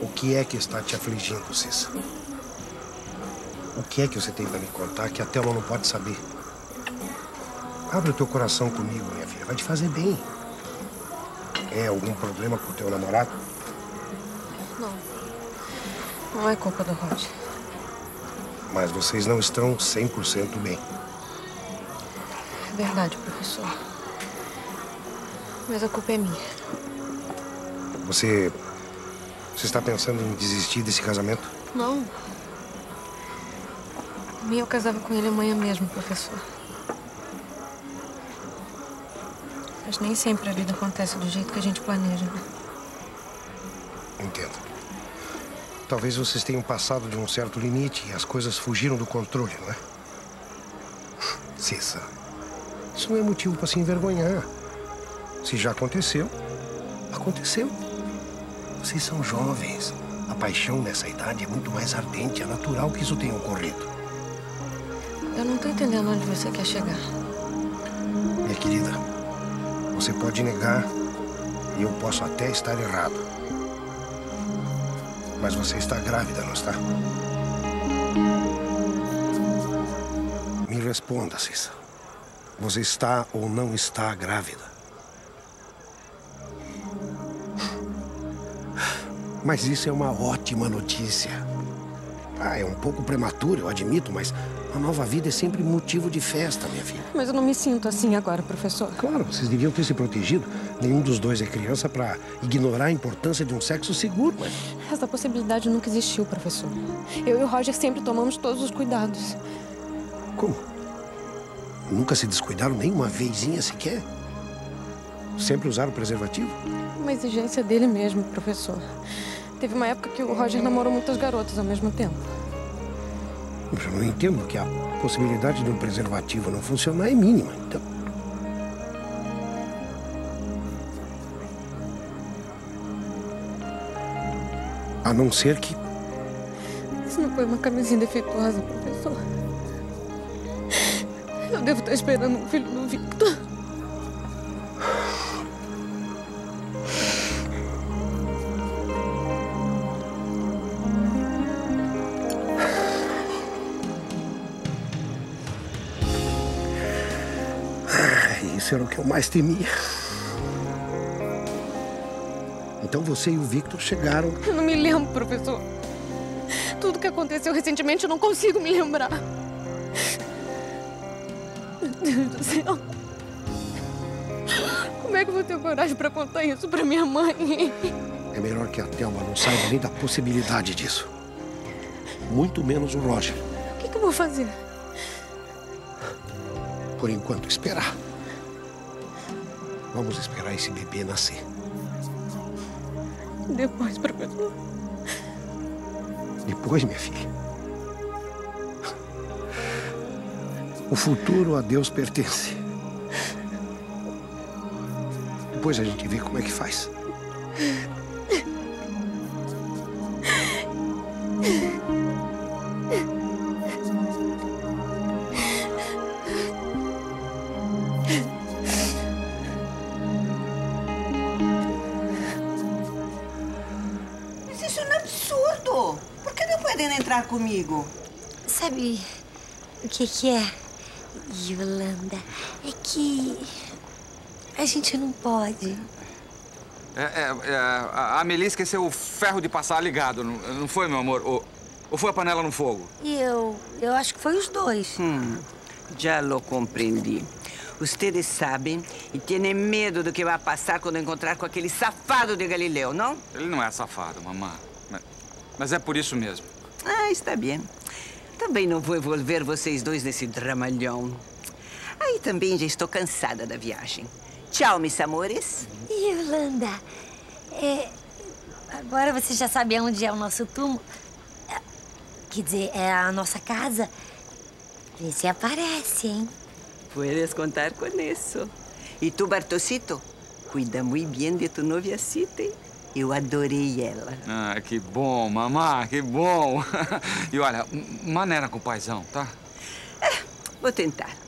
O que é que está te afligindo, Ciça? O que é que você tem para me contar que a Thelma não pode saber? Abre o teu coração comigo, minha filha. Vai te fazer bem. É algum problema com o teu namorado? Não. Não é culpa do Rod. Mas vocês não estão 100% bem. É verdade, professor. Mas a culpa é minha. Você está pensando em desistir desse casamento? Não. Por mim, eu casava com ele amanhã mesmo, professor. Mas nem sempre a vida acontece do jeito que a gente planeja, né? Entendo. Talvez vocês tenham passado de um certo limite e as coisas fugiram do controle, não é? Ciça, isso não é motivo para se envergonhar. Se já aconteceu, aconteceu. Vocês são jovens. A paixão nessa idade é muito mais ardente. É natural que isso tenha ocorrido. Eu não estou entendendo onde você quer chegar. Minha querida, você pode negar e eu posso até estar errado. Mas você está grávida, não está? Me responda, Ciça. Você está ou não está grávida? Mas isso é uma ótima notícia. Ah, é um pouco prematuro, eu admito, mas a nova vida é sempre motivo de festa, minha filha. Mas eu não me sinto assim agora, professor. Claro, vocês deviam ter se protegido. Nenhum dos dois é criança para ignorar a importância de um sexo seguro, mas... Essa possibilidade nunca existiu, professor. Eu e o Roger sempre tomamos todos os cuidados. Como? Nunca se descuidaram nem uma vezinha sequer? Sempre usaram preservativo? Uma exigência dele mesmo, professor. Teve uma época que o Roger namorou muitas garotas ao mesmo tempo. Eu não entendo que a possibilidade de um preservativo não funcionar é mínima, então. A não ser que... Isso não foi uma camisinha defeituosa, professor. Eu devo estar esperando um filho do Victor. Era o que eu mais temia. Então você e o Victor chegaram... Eu não me lembro, professor. Tudo que aconteceu recentemente eu não consigo me lembrar. Meu Deus do céu. Como é que eu vou ter coragem para contar isso para minha mãe? É melhor que a Thelma não saiba nem da possibilidade disso. Muito menos o Roger. O que eu vou fazer? Por enquanto, esperar. Vamos esperar esse bebê nascer. Depois, professor. Depois, minha filha. O futuro a Deus pertence. Depois a gente vê como é que faz. Comigo. Sabe o que é, Yolanda? É que a gente não pode. A Melissa esqueceu o ferro de passar ligado, não foi, meu amor? Ou foi a panela no fogo? Eu acho que foi os dois. Já lo compreendi. Vocês sabem e têm medo do que vai passar quando encontrar com aquele safado de Galileu, não? Ele não é safado, mamãe. Mas é por isso mesmo. Ah, está bem. Também não vou envolver vocês dois nesse dramalhão. Aí também já estou cansada da viagem. Tchau, meus amores. Yolanda, agora você já sabe onde é o nosso túmulo. Quer dizer, é a nossa casa. Vê se aparece, hein? Puedes contar com isso. E tu, Bartosito, cuida muito bem de tu noviacita, hein? Eu adorei ela. Ah, que bom, mamá, que bom. E olha, maneira com o paizão, tá? É, vou tentar.